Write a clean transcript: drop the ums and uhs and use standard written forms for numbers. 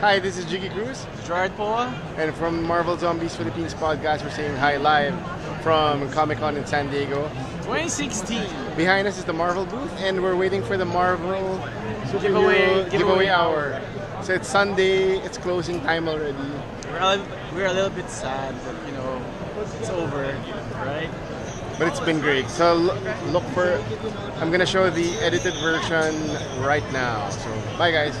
Hi, this is Jiggy Cruz. Jared Paula. And from Marvel Zombies Philippines Podcast, we're saying hi live from Comic-Con in San Diego 2016. Behind us is the Marvel booth, and we're waiting for the Marvel giveaway hour. So it's Sunday, it's closing time already. We're a little bit sad, but you know, it's over, right? But it's been great. So look for, I'm gonna show the edited version right now. So bye guys.